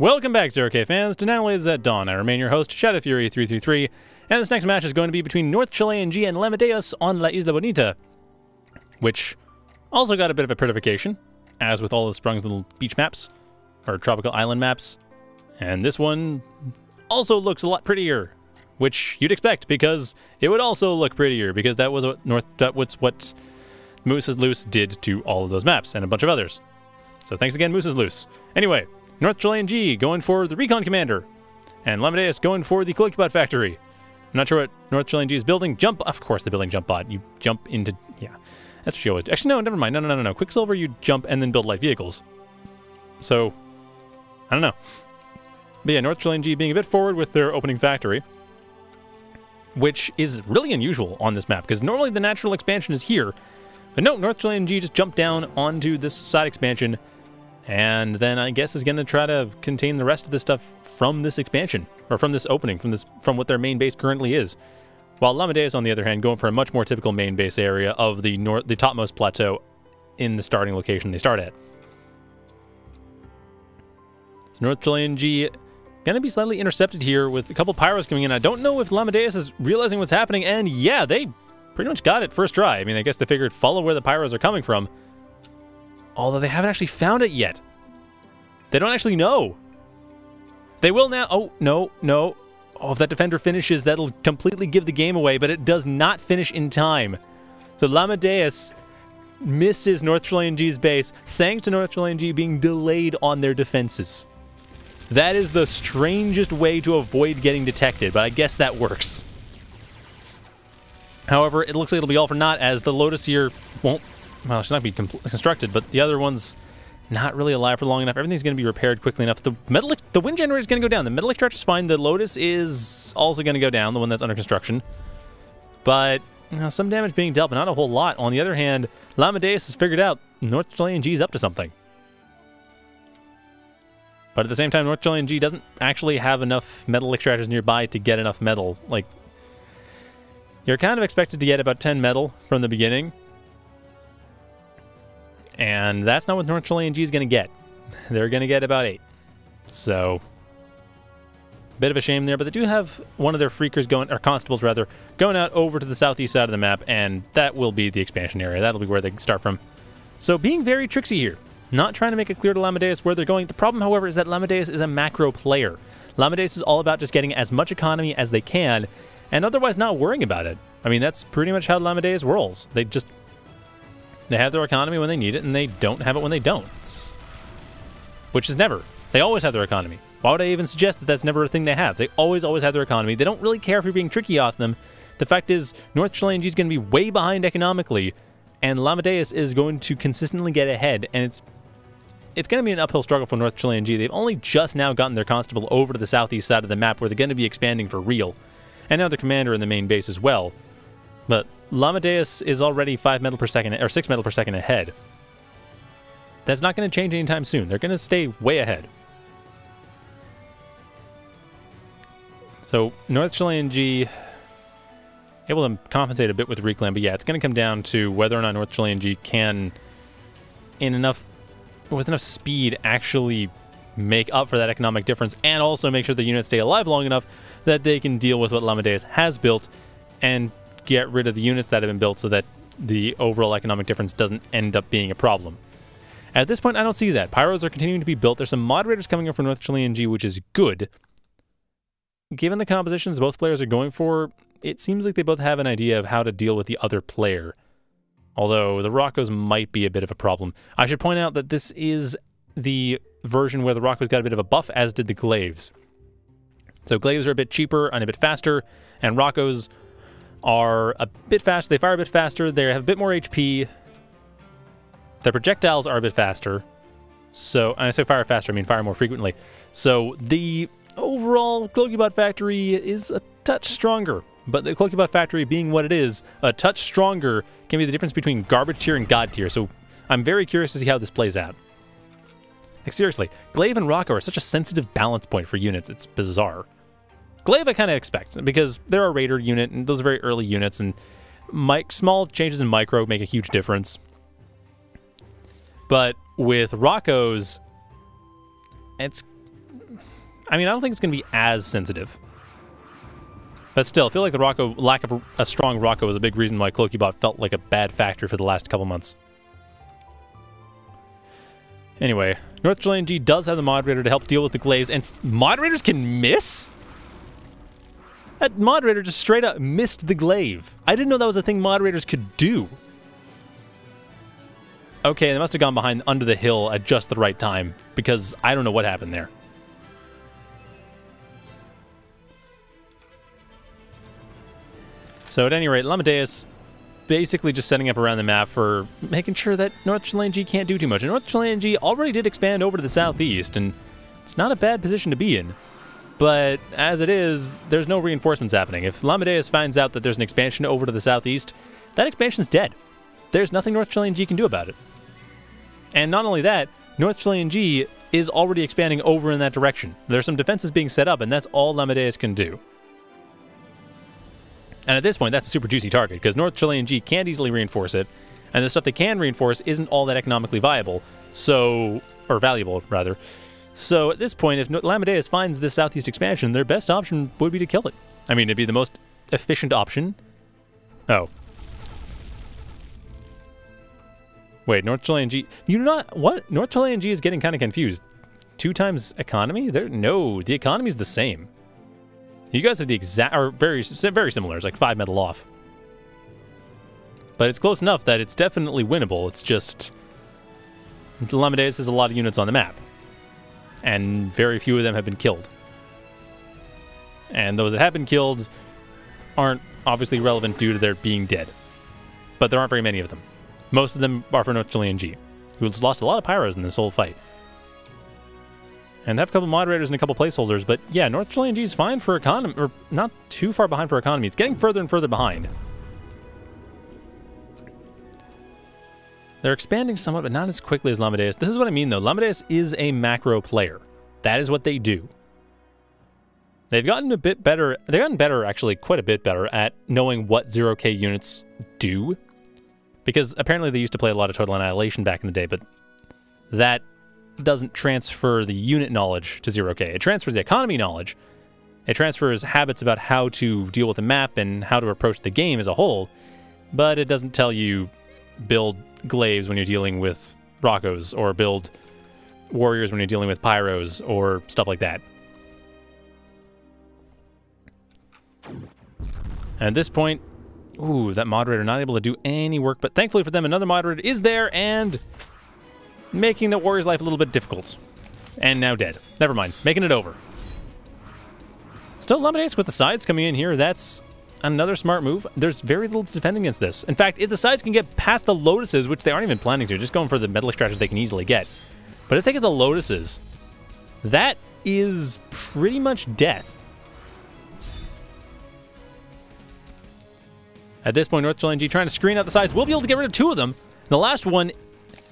Welcome back, Zero-K fans, to Nanolades at Dawn. I remain your host, Shadowfury333, and this next match is going to be between North Chilean G and Llamadeus on La Isla Bonita, which also got a bit of a prettification, as with all the Sprung's little beach maps, or tropical island maps, and this one also looks a lot prettier, which you'd expect, because it would also look prettier, because that was what Moose is Loose did to all of those maps, and a bunch of others. So thanks again, Moose is Loose. Anyway, North Chilean G going for the Recon Commander, and Llamadeus going for the Cloakybot Factory. I'm not sure what North Chilean G is building. Jump, of course they're building Jump Bot. You jump into, yeah, that's what she always, actually no, never mind, no. Quicksilver, you jump and then build light vehicles. So, I don't know. But yeah, North Chilean G being a bit forward with their opening factory, which is really unusual on this map, because normally the natural expansion is here, but no, North Chilean G just jumped down onto this side expansion, and then I guess is going to try to contain the rest of the stuff from this expansion, or from this opening, from what their main base currently is. While Llamadeus, on the other hand, going for a much more typical main base area of the topmost plateau in the starting location they start at. So North Chilean G going to be slightly intercepted here with a couple pyros coming in. I don't know if Llamadeus is realizing what's happening, and yeah, they pretty much got it first try. I mean, I guess they figured follow where the pyros are coming from. Although they haven't actually found it yet. They don't actually know. They will now. Oh, no. Oh, if that defender finishes, that'll completely give the game away, but it does not finish in time. So Llamadeus misses North Chilean G's base, thanks to North Chilean G being delayed on their defenses. That is the strangest way to avoid getting detected, but I guess that works. However, it looks like it'll be all for naught, as the Lotus here won't. Well, it should not be constructed, but the other one's not really alive for long enough. Everything's going to be repaired quickly enough. The wind generator is going to go down. The metal extractor is fine. The Lotus is also going to go down, the one that's under construction. But you know, some damage being dealt, but not a whole lot. On the other hand, Llamadeus has figured out North Chilean G's up to something. But at the same time, North Chilean G doesn't actually have enough metal extractors nearby to get enough metal. Like, you're kind of expected to get about 10 metal from the beginning. And that's not what North Chilean G is going to get. They're going to get about 8. So, bit of a shame there, but they do have one of their freakers going, or constables rather, going out over to the southeast side of the map, and that will be the expansion area. That'll be where they start from. So, being very tricksy here. Not trying to make it clear to Llamadeus where they're going. The problem, however, is that Llamadeus is a macro player. Llamadeus is all about just getting as much economy as they can, and otherwise not worrying about it. I mean, that's pretty much how Llamadeus rolls. They have their economy when they need it, and they don't have it when they don't. Which is never. They always have their economy. Why would I even suggest that that's never a thing they have? They always have their economy. They don't really care if you're being tricky off them. The fact is, North Chilean G is going to be way behind economically, and Llamadeus is going to consistently get ahead, and it's going to be an uphill struggle for North Chilean G. They've only just now gotten their constable over to the southeast side of the map, where they're going to be expanding for real. And now their commander in the main base as well. But Llamadeus is already 5 metal per second, or 6 metal per second ahead. That's not going to change anytime soon. They're going to stay way ahead. So North Chilean G able to compensate a bit with reclaim, but yeah, it's going to come down to whether or not North Chilean G can, with enough speed, actually make up for that economic difference, and also make sure the units stay alive long enough that they can deal with what Llamadeus has built, and get rid of the units that have been built so that the overall economic difference doesn't end up being a problem. At this point, I don't see that. Pyros are continuing to be built. There's some moderators coming in from North Chilean G, which is good. Given the compositions both players are going for, it seems like they both have an idea of how to deal with the other player. Although the Roccos might be a bit of a problem. I should point out that this is the version where the Roccos got a bit of a buff, as did the Glaives. So Glaives are a bit cheaper and a bit faster, and Roccos are a bit faster, they fire a bit faster, they have a bit more HP, their projectiles are a bit faster, so, and I say fire faster, I mean fire more frequently, so the overall Cloakybot Factory is a touch stronger, but the Cloakybot Factory being what it is, a touch stronger can be the difference between garbage tier and god tier, so I'm very curious to see how this plays out. Like seriously, Glaive and Rocco are such a sensitive balance point for units, it's bizarre. Glaive I kind of expect, because they're a raider unit, and those are very early units, and small changes in micro make a huge difference. But with Roccos, it's I mean, I don't think it's going to be as sensitive. But still, I feel like the Rocco, lack of a strong Rocco was a big reason why Cloakybot felt like a bad factory for the last couple months. Anyway, North Chilean G does have the moderator to help deal with the glaives, and moderators can miss? That moderator just straight up missed the glaive. I didn't know that was a thing moderators could do. Okay, they must have gone behind under the hill at just the right time, because I don't know what happened there. So at any rate, Llamadeus basically just setting up around the map for making sure that North Chilean G can't do too much. And North Chilean G already did expand over to the southeast, and it's not a bad position to be in. But as it is, there's no reinforcements happening. If Llamadeus finds out that there's an expansion over to the southeast, that expansion's dead. There's nothing North Chilean G can do about it. And not only that, North Chilean G is already expanding over in that direction. There's some defenses being set up, and that's all Llamadeus can do. And at this point, that's a super juicy target, because North Chilean G can't easily reinforce it, and the stuff they can reinforce isn't all that economically viable, so... or valuable, rather. So at this point, if Llamadeus finds this southeast expansion, their best option would be to kill it. I mean, it'd be the most efficient option. Oh. Wait, North Chilean G... You're not... What? North Chilean G is getting kind of confused. 2 times economy? They're, no, the economy's the same. You guys are the exact... or very similar. It's like 5 metal off. But it's close enough that it's definitely winnable. It's just... Llamadeus has a lot of units on the map. And very few of them have been killed. And those that have been killed aren't obviously relevant due to their being dead. But there aren't very many of them. Most of them are for North Chilean G, who's lost a lot of pyros in this whole fight. And they have a couple moderators and a couple placeholders, but yeah, North Chilean G is fine for economy, or not too far behind for economy. It's getting further and further behind. They're expanding somewhat, but not as quickly as Llamadeus. This is what I mean, though. Llamadeus is a macro player. That is what they do. They've gotten a bit better. They've gotten better, actually, quite a bit better at knowing what Zero-K units do. Because apparently they used to play a lot of Total Annihilation back in the day, but that doesn't transfer the unit knowledge to Zero-K. It transfers the economy knowledge. It transfers habits about how to deal with the map and how to approach the game as a whole, but it doesn't tell you build glaives when you're dealing with Roccos, or build warriors when you're dealing with pyros, or stuff like that. And at this point, ooh, that moderator not able to do any work, but thankfully for them, another moderator is there and making the warrior's life a little bit difficult. And now dead. Never mind. Making it over. Still Llamadeus with the sides coming in here. That's another smart move. There's very little to defend against this. In fact, if the sides can get past the lotuses, which they aren't even planning to, just going for the metal extractors they can easily get. But if they get the lotuses, that is pretty much death. At this point, North Chilean G trying to screen out the sides will be able to get rid of 2 of them. The last one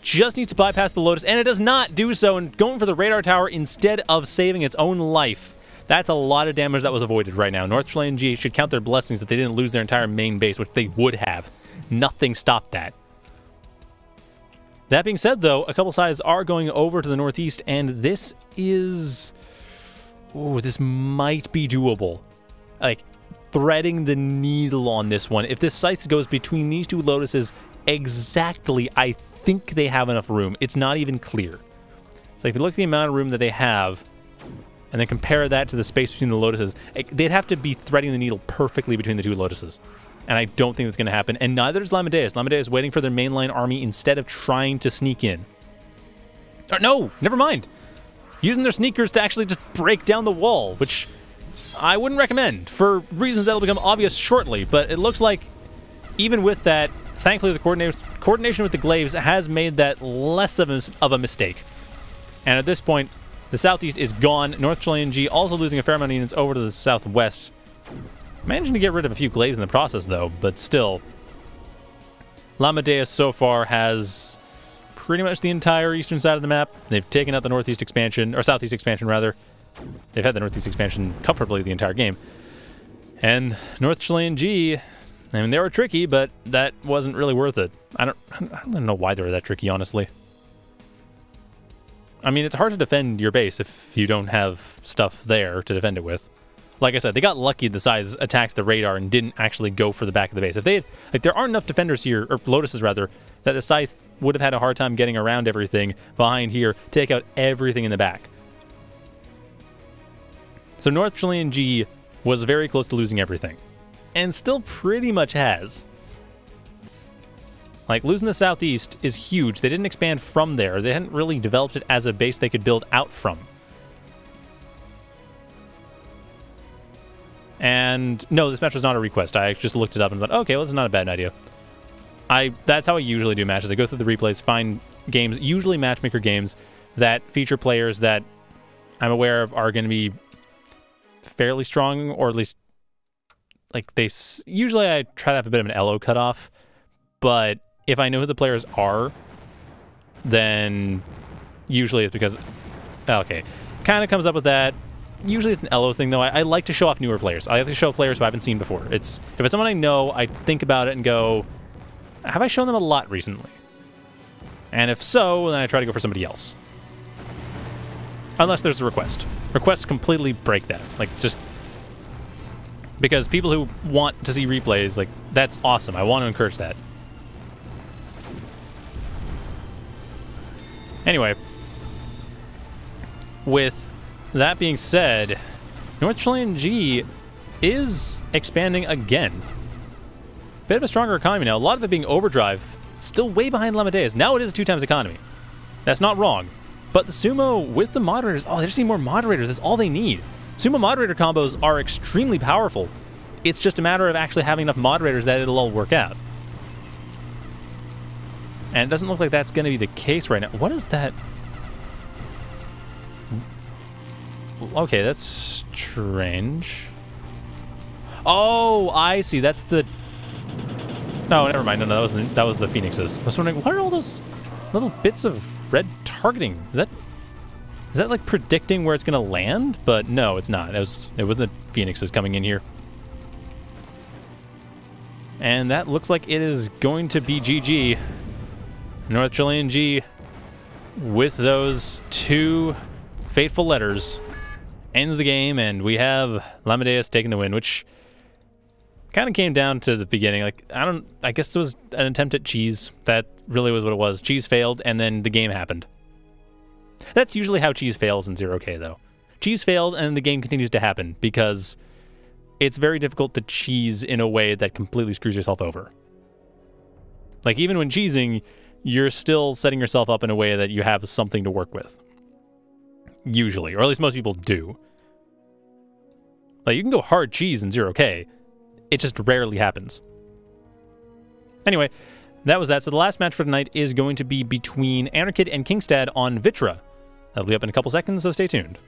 just needs to bypass the Lotus, and it does not do so, and going for the radar tower instead of saving its own life. That's a lot of damage that was avoided right now. North Chilean G should count their blessings that they didn't lose their entire main base, which they would have. Nothing stopped that. That being said, though, a couple sides are going over to the northeast, and this is... ooh, this might be doable. Like... threading the needle on this one. If this scythe goes between these 2 lotuses exactly, I think they have enough room. It's not even clear. So if you look at the amount of room that they have, and then compare that to the space between the lotuses, they'd have to be threading the needle perfectly between the 2 lotuses. And I don't think that's going to happen. And neither is Llamadeus. Llamadeus is waiting for their mainline army instead of trying to sneak in. Or, no! Never mind! Using their sneakers to actually just break down the wall, which... I wouldn't recommend, for reasons that'll become obvious shortly, but it looks like even with that, thankfully the coordination with the Glaives has made that less of a mistake. And at this point, the southeast is gone. North Chilean G also losing a fair amount of units over to the southwest. Managing to get rid of a few Glaives in the process, though, but still. Llamadeus so far has pretty much the entire eastern side of the map. They've taken out the northeast expansion, or southeast expansion, rather. They've had the northeast expansion comfortably the entire game. And North Chilean G, I mean, they were tricky, but that wasn't really worth it. I don't know why they were that tricky, honestly. I mean, it's hard to defend your base if you don't have stuff there to defend it with. Like I said, they got lucky the size attacked the radar and didn't actually go for the back of the base. If they had, like, there aren't enough defenders here, or Lotuses rather, that the scythe would have had a hard time getting around everything behind here, take out everything in the back. So North Chilean G was very close to losing everything, and still pretty much has. Like, losing the southeast is huge. They didn't expand from there. They hadn't really developed it as a base they could build out from. And no, this match was not a request. I just looked it up and thought, okay, well, it's not a bad idea. That's how I usually do matches. I go through the replays, find games, usually matchmaker games, that feature players that I'm aware of are going to be fairly strong, or at least, like, they... Usually I try to have a bit of an elo cutoff, but if I know who the players are, then usually it's because... Okay. Kind of comes up with that. Usually it's an elo thing, though. I like to show off newer players. I like to show players who I haven't seen before. If it's someone I know, I think about it and go, have I shown them a lot recently? And if so, then I try to go for somebody else. Unless there's a request. Requests completely break that. Like, just... Because people who want to see replays, like, that's awesome. I want to encourage that. Anyway. With... that being said, North Chilean G is expanding again. Bit of a stronger economy now, a lot of it being overdrive, still way behind Llamadeus. Now it is 2x economy. That's not wrong. But the sumo with the moderators, oh, they just need more moderators, that's all they need. Sumo moderator combos are extremely powerful. It's just a matter of actually having enough moderators that it'll all work out. And it doesn't look like that's going to be the case right now. What is that? Okay, that's strange. Oh, I see. That's the... No, never mind. No, no, that was the Phoenixes. I was wondering, what are all those little bits of red targeting? Is that like predicting where it's gonna land? But no, it's not. It wasn't the Phoenixes coming in here. And that looks like it is going to be GG. North Chilean G with those two fateful letters ends the game, and we have Llamadeus taking the win, which kind of came down to the beginning. Like, I guess it was an attempt at cheese. That really was what it was. Cheese failed, and then the game happened. That's usually how cheese fails in Zero-K, though. Cheese fails, and the game continues to happen, because it's very difficult to cheese in a way that completely screws yourself over. Like, even when cheesing, you're still setting yourself up in a way that you have something to work with. Usually, or at least most people do. Like, you can go hard cheese in Zero-K. It just rarely happens. Anyway, that was that. So the last match for tonight is going to be between Anerkid and Kingstead on Vitra. That'll be up in a couple seconds, so stay tuned.